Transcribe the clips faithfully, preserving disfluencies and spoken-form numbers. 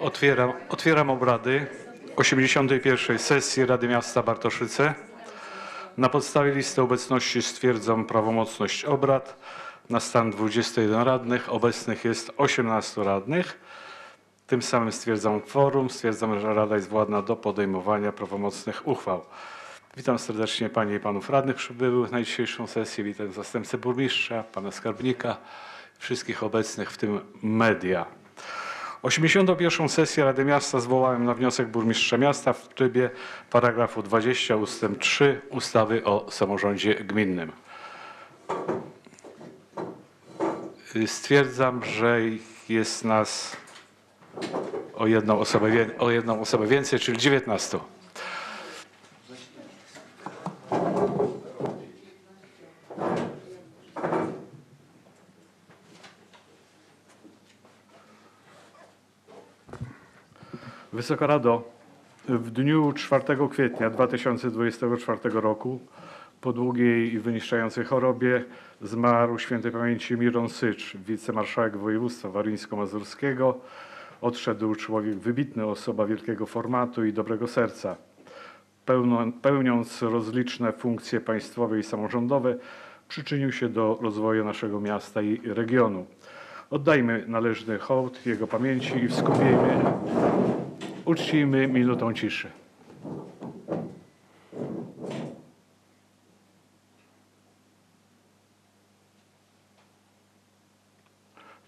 Otwieram, otwieram obrady osiemdziesiątej pierwszej sesji Rady Miasta Bartoszyce. Na podstawie listy obecności stwierdzam prawomocność obrad. Na stan dwudziestu jeden radnych, obecnych jest osiemnastu radnych. Tym samym stwierdzam kworum, stwierdzam, że Rada jest władna do podejmowania prawomocnych uchwał. Witam serdecznie Panie i Panów radnych przybyłych na dzisiejszą sesję. Witam zastępcę burmistrza, Pana skarbnika, wszystkich obecnych, w tym media. osiemdziesiątą pierwszą sesję Rady Miasta zwołałem na wniosek burmistrza miasta w trybie paragrafu dwudziestego ustęp trzeci ustawy o samorządzie gminnym. Stwierdzam, że jest nas o jedną osobę, o jedną osobę więcej, czyli dziewiętnastu. Wysoka Rado, w dniu czwartego kwietnia dwa tysiące dwudziestego czwartego roku po długiej i wyniszczającej chorobie zmarł świętej pamięci Miron Sycz, wicemarszałek województwa warmińsko-mazurskiego. Odszedł człowiek wybitny, osoba wielkiego formatu i dobrego serca. Pełniąc rozliczne funkcje państwowe i samorządowe, przyczynił się do rozwoju naszego miasta i regionu. Oddajmy należny hołd jego pamięci i wskupiejmy, uczcijmy minutą ciszy.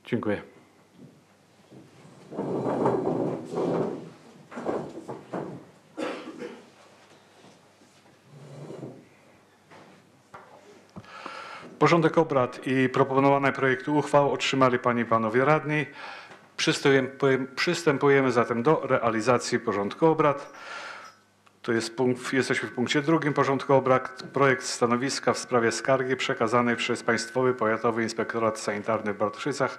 Dziękuję. Porządek obrad i proponowane projekty uchwał otrzymali Panie i Panowie radni. Przystępujemy zatem do realizacji porządku obrad. To jest punkt, jesteśmy w punkcie drugim porządku obrad. Projekt stanowiska w sprawie skargi przekazanej przez Państwowy Powiatowy Inspektorat Sanitarny w Bartoszycach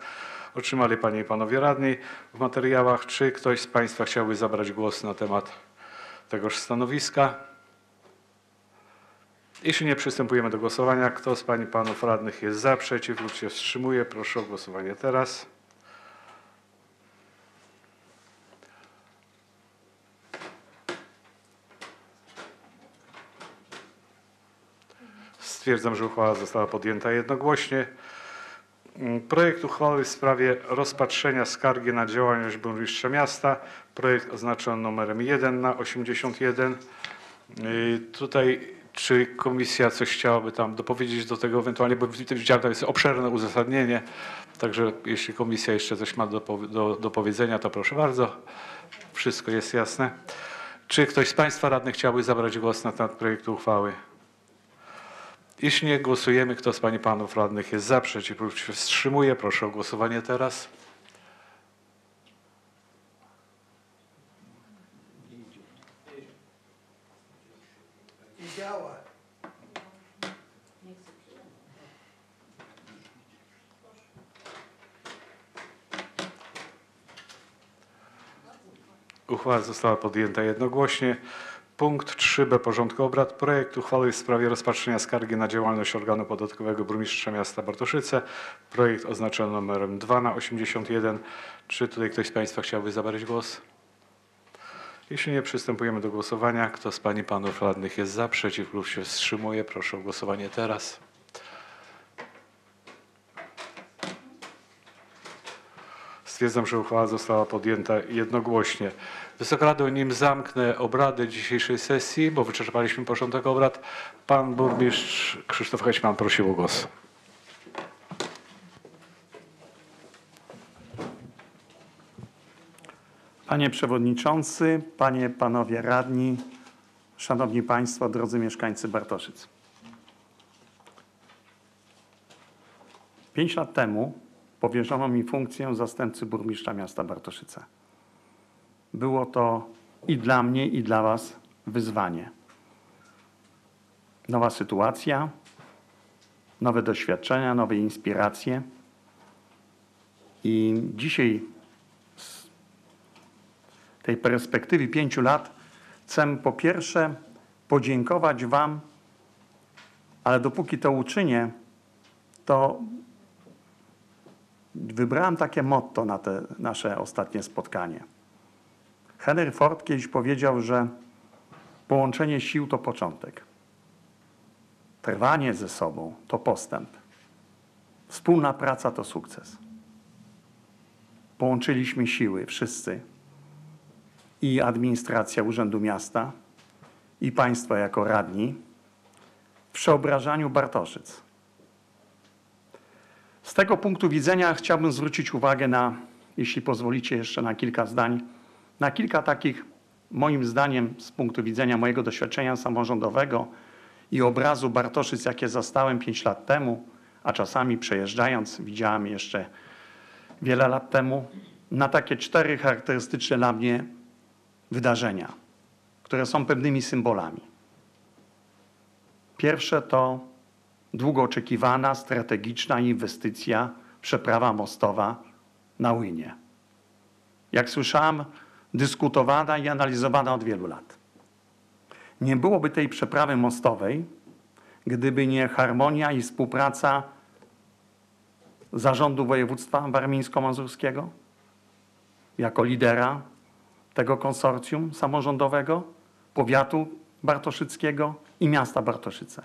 otrzymali Panie i Panowie radni w materiałach. Czy ktoś z Państwa chciałby zabrać głos na temat tegoż stanowiska? Jeśli nie, przystępujemy do głosowania. Kto z Pań i Panów radnych jest za, przeciw lub się wstrzymuje? Proszę o głosowanie teraz. Stwierdzam, że uchwała została podjęta jednogłośnie. Projekt uchwały w sprawie rozpatrzenia skargi na działalność burmistrza miasta. Projekt oznaczony numerem jeden na osiemdziesiąt jeden. Tutaj czy komisja coś chciałaby tam dopowiedzieć do tego ewentualnie, bo widziałem, tam jest obszerne uzasadnienie. Także jeśli komisja jeszcze coś ma do, do, do powiedzenia, to proszę bardzo. Wszystko jest jasne. Czy ktoś z Państwa radnych chciałby zabrać głos na temat projektu uchwały? Jeśli nie, głosujemy. Kto z Pań i Panów radnych jest za, przeciw lub się wstrzymuje? Proszę o głosowanie teraz. Uchwała została podjęta jednogłośnie. Punkt trzy b porządku obrad. Projekt uchwały w sprawie rozpatrzenia skargi na działalność organu podatkowego burmistrza miasta Bartoszyce. Projekt oznaczony numerem dwa na osiemdziesiąt jeden. Czy tutaj ktoś z Państwa chciałby zabrać głos? Jeśli nie, przystępujemy do głosowania. Kto z Pań i Panów radnych jest za, przeciw lub się wstrzymuje? Proszę o głosowanie teraz. Stwierdzam, że uchwała została podjęta jednogłośnie. Wysoka Rado, nim zamknę obrady dzisiejszej sesji, bo wyczerpaliśmy porządek obrad, Pan Burmistrz Krzysztof Hećman prosił o głos. Panie Przewodniczący, Panie, Panowie Radni, Szanowni Państwo, drodzy mieszkańcy Bartoszyc. Pięć lat temu powierzono mi funkcję zastępcy burmistrza miasta Bartoszyce. Było to i dla mnie, i dla Was wyzwanie. Nowa sytuacja, nowe doświadczenia, nowe inspiracje. I dzisiaj z tej perspektywy pięciu lat chcę po pierwsze podziękować Wam, ale dopóki to uczynię, to wybrałem takie motto na te nasze ostatnie spotkanie. Henry Ford kiedyś powiedział, że połączenie sił to początek. Trwanie ze sobą to postęp. Wspólna praca to sukces. Połączyliśmy siły wszyscy. I administracja Urzędu Miasta, i państwo jako radni w przeobrażaniu Bartoszyc. Z tego punktu widzenia chciałbym zwrócić uwagę na, jeśli pozwolicie jeszcze na kilka zdań, na kilka takich, moim zdaniem, z punktu widzenia mojego doświadczenia samorządowego i obrazu Bartoszyc, jakie zastałem pięć lat temu, a czasami przejeżdżając, widziałem jeszcze wiele lat temu, na takie cztery charakterystyczne dla mnie wydarzenia, które są pewnymi symbolami. Pierwsze to długo oczekiwana, strategiczna inwestycja, przeprawa mostowa na Łynie. Jak słyszałem, dyskutowana i analizowana od wielu lat. Nie byłoby tej przeprawy mostowej, gdyby nie harmonia i współpraca Zarządu Województwa Warmińsko-Mazurskiego jako lidera tego konsorcjum samorządowego, powiatu bartoszyckiego i miasta Bartoszyce.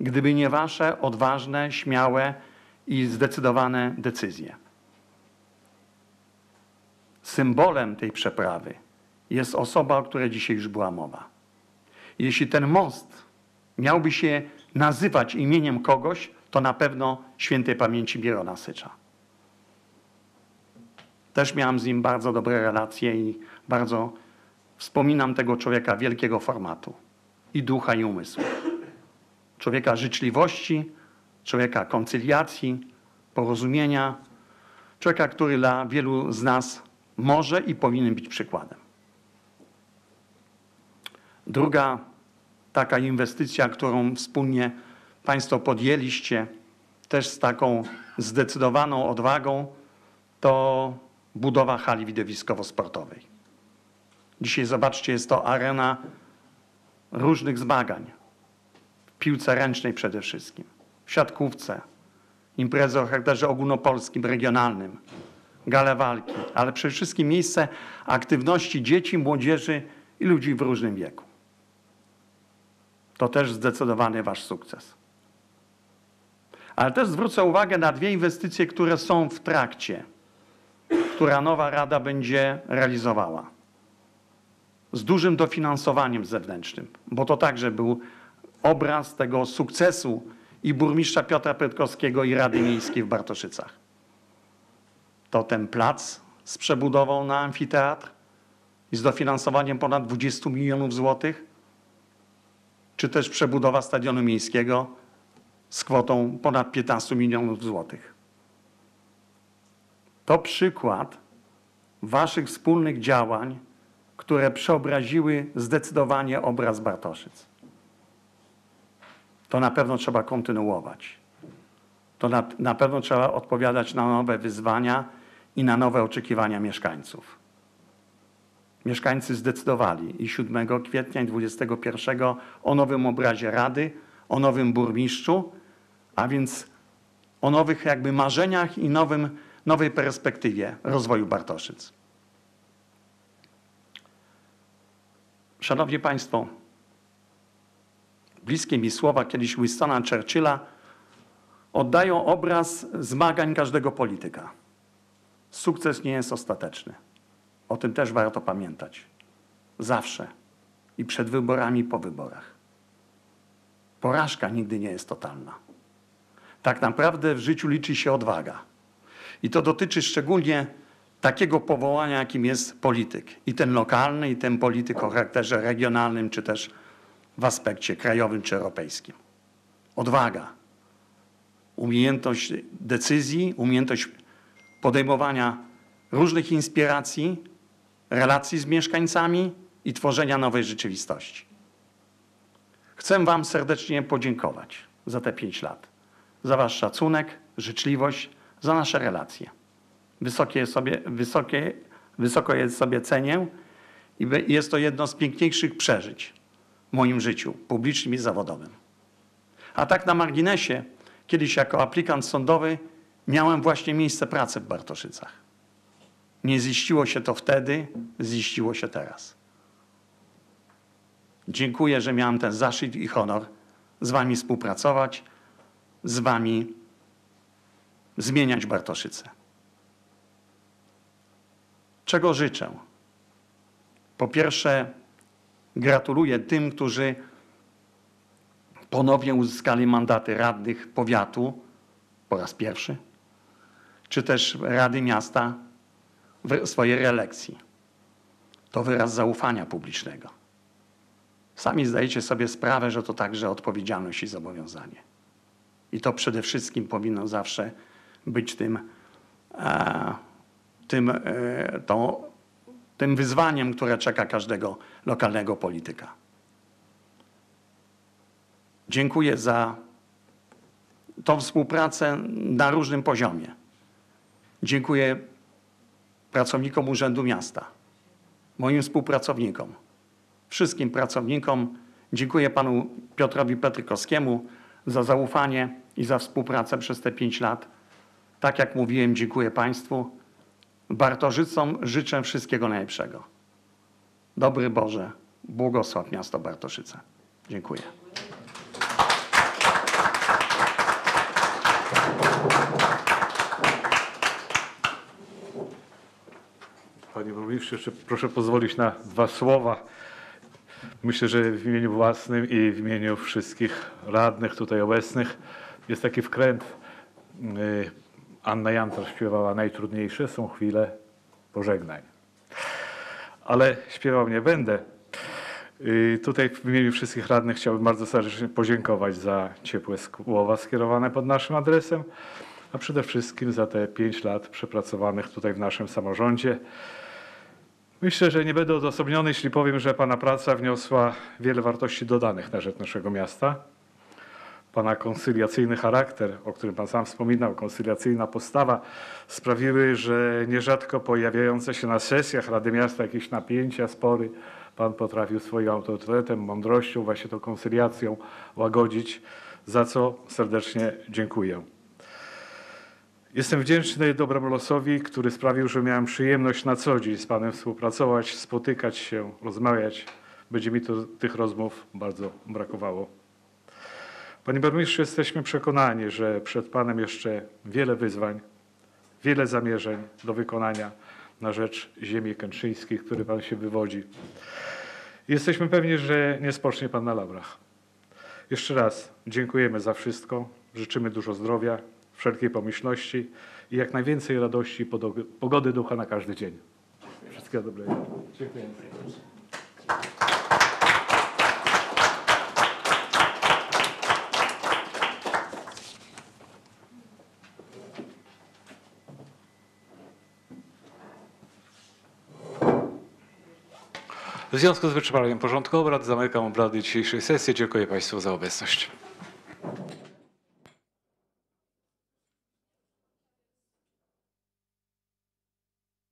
Gdyby nie wasze odważne, śmiałe i zdecydowane decyzje. Symbolem tej przeprawy jest osoba, o której dzisiaj już była mowa. Jeśli ten most miałby się nazywać imieniem kogoś, to na pewno świętej pamięci Mirona Sycza. Też miałem z nim bardzo dobre relacje i bardzo wspominam tego człowieka wielkiego formatu i ducha, i umysłu. Człowieka życzliwości, człowieka koncyliacji, porozumienia, człowieka, który dla wielu z nas może i powinien być przykładem. Druga taka inwestycja, którą wspólnie państwo podjęliście, też z taką zdecydowaną odwagą, to budowa hali widowiskowo-sportowej. Dzisiaj zobaczcie, jest to arena różnych zmagań. W piłce ręcznej przede wszystkim, w siatkówce, imprezy o charakterze ogólnopolskim, regionalnym, gale walki, ale przede wszystkim miejsce aktywności dzieci, młodzieży i ludzi w różnym wieku. To też zdecydowany wasz sukces. Ale też zwrócę uwagę na dwie inwestycje, które są w trakcie, która nowa Rada będzie realizowała. Z dużym dofinansowaniem zewnętrznym, bo to także był obraz tego sukcesu i burmistrza Piotra Pietkowskiego i Rady Miejskiej w Bartoszycach. To ten plac z przebudową na amfiteatr i z dofinansowaniem ponad dwudziestu milionów złotych, czy też przebudowa stadionu miejskiego z kwotą ponad piętnastu milionów złotych. To przykład waszych wspólnych działań, które przeobraziły zdecydowanie obraz Bartoszyc. To na pewno trzeba kontynuować. To na, na pewno trzeba odpowiadać na nowe wyzwania i na nowe oczekiwania mieszkańców. Mieszkańcy zdecydowali i siódmego kwietnia i dwudziestego pierwszego o nowym obrazie Rady, o nowym burmistrzu, a więc o nowych jakby marzeniach i nowym, nowej perspektywie rozwoju Bartoszyc. Szanowni Państwo, bliskie mi słowa kiedyś Winstona Churchilla oddają obraz zmagań każdego polityka. Sukces nie jest ostateczny. O tym też warto pamiętać. Zawsze. I przed wyborami, i po wyborach. Porażka nigdy nie jest totalna. Tak naprawdę w życiu liczy się odwaga. I to dotyczy szczególnie takiego powołania, jakim jest polityk. I ten lokalny, i ten polityk o charakterze regionalnym, czy też w aspekcie krajowym, czy europejskim. Odwaga. Umiejętność decyzji, umiejętność podejmowania różnych inspiracji, relacji z mieszkańcami i tworzenia nowej rzeczywistości. Chcę wam serdecznie podziękować za te pięć lat, za wasz szacunek, życzliwość, za nasze relacje. Wysokie sobie, wysokie, wysoko je sobie cenię i jest to jedno z piękniejszych przeżyć w moim życiu publicznym i zawodowym. A tak na marginesie, kiedyś jako aplikant sądowy miałem właśnie miejsce pracy w Bartoszycach. Nie ziściło się to wtedy, ziściło się teraz. Dziękuję, że miałem ten zaszczyt i honor z wami współpracować, z wami zmieniać Bartoszyce. Czego życzę? Po pierwsze, gratuluję tym, którzy ponownie uzyskali mandaty radnych powiatu po raz pierwszy, czy też Rady Miasta w swojej reelekcji. To wyraz zaufania publicznego. Sami zdajecie sobie sprawę, że to także odpowiedzialność i zobowiązanie. I to przede wszystkim powinno zawsze być tym, tym, tą, tym wyzwaniem, które czeka każdego lokalnego polityka. Dziękuję za tą współpracę na różnym poziomie. Dziękuję pracownikom Urzędu Miasta, moim współpracownikom, wszystkim pracownikom. Dziękuję panu Piotrowi Pietkowskiemu za zaufanie i za współpracę przez te pięć lat. Tak jak mówiłem, dziękuję państwu. Bartoszycom życzę wszystkiego najlepszego. Dobry Boże, błogosław miasto Bartoszyce. Dziękuję. Panie burmistrzu, jeszcze proszę pozwolić na dwa słowa. Myślę, że w imieniu własnym i w imieniu wszystkich radnych tutaj obecnych jest taki wkręt. Anna Jantar śpiewała najtrudniejsze są chwile pożegnań. Ale śpiewał nie będę. Tutaj w imieniu wszystkich radnych chciałbym bardzo serdecznie podziękować za ciepłe słowa skierowane pod naszym adresem, a przede wszystkim za te pięć lat przepracowanych tutaj w naszym samorządzie. Myślę, że nie będę odosobniony, jeśli powiem, że pana praca wniosła wiele wartości dodanych na rzecz naszego miasta. Pana koncyliacyjny charakter, o którym pan sam wspominał, koncyliacyjna postawa sprawiły, że nierzadko pojawiające się na sesjach Rady Miasta jakieś napięcia, spory, pan potrafił swoim autorytetem, mądrością, właśnie tą koncyliacją łagodzić, za co serdecznie dziękuję. Jestem wdzięczny dobremu losowi, który sprawił, że miałem przyjemność na co dzień z panem współpracować, spotykać się, rozmawiać. Będzie mi to, tych rozmów bardzo brakowało. Panie burmistrzu, jesteśmy przekonani, że przed panem jeszcze wiele wyzwań, wiele zamierzeń do wykonania na rzecz ziemi kętrzyńskiej, z której pan się wywodzi. Jesteśmy pewni, że nie spocznie pan na laurach. Jeszcze raz dziękujemy za wszystko, życzymy dużo zdrowia, wszelkiej pomyślności i jak najwięcej radości i pogody ducha na każdy dzień. Wszystkiego dobrego. Dziękuję. W związku z wyczerpaniem porządku obrad zamykam obrady dzisiejszej sesji. Dziękuję państwu za obecność.